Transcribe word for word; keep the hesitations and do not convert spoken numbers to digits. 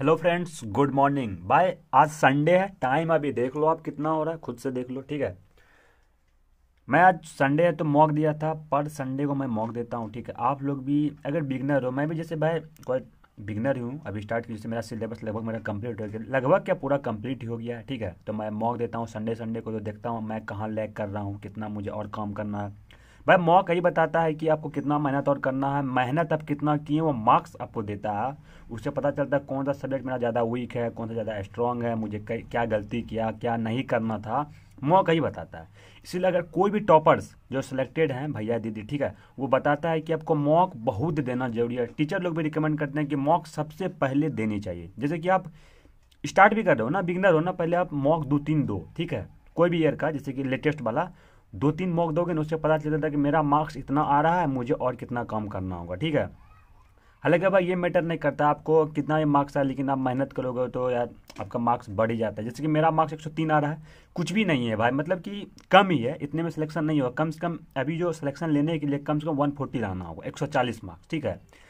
Hello friends, good morning. Bye, आज Sunday है। Time अभी देख लो आप कितना हो रहा है, खुद से देख लो, ठीक है। मैं आज संडे है तो मॉक दिया था, पर संडे को मैं मॉक देता हूँ, ठीक है। आप लोग भी अगर बिगनर हो, मैं भी जैसे भाई कोई बिगनर ही हूँ, अभी स्टार्ट की, जैसे मेरा सिलेबस लगभग मेरा कंप्लीट हो गया, लगभग क्या पूरा कंप्लीट ही हो गया है, ठीक है। तो मैं मॉक देता हूँ संडे संडे को, तो देखता हूँ मैं कहाँ लैग कर रहा हूँ, कितना मुझे और काम करना है। भाई मॉक यही बताता है कि आपको कितना मेहनत और करना है। मेहनत आप कितना किए वो मार्क्स आपको देता है, उससे पता चलता है कौन सा सब्जेक्ट मेरा ज़्यादा वीक है, कौन सा ज़्यादा स्ट्रांग है, मुझे क्या गलती किया, क्या नहीं करना था, मॉक यही बताता है। इसीलिए अगर कोई भी टॉपर्स जो सिलेक्टेड हैं भैया दीदी, ठीक है, वो बताता है कि आपको मॉक बहुत देना जरूरी है। टीचर लोग भी रिकमेंड करते हैं कि मॉक सबसे पहले देनी चाहिए। जैसे कि आप स्टार्ट भी कर रहे हो ना, बिगनर हो ना, पहले आप मॉक दो तीन दो, ठीक है, कोई भी ईयर का, जैसे कि लेटेस्ट वाला दो तीन मॉक दोगे ना, उससे पता चलता है कि मेरा मार्क्स इतना आ रहा है, मुझे और कितना काम करना होगा, ठीक है। हालांकि भाई ये मैटर नहीं करता आपको कितना ये मार्क्स आया, लेकिन आप मेहनत करोगे तो यार आपका मार्क्स बढ़ ही जाता है। जैसे कि मेरा मार्क्स एक सौ तीन आ रहा है, कुछ भी नहीं है भाई, मतलब कि कम ही है, इतने में सिलेक्शन नहीं होगा। कम से कम अभी जो सिलेक्शन लेने के लिए कम से कम वन फोर्टी लाना होगा, एक सौ चालीस मार्क्स, ठीक है।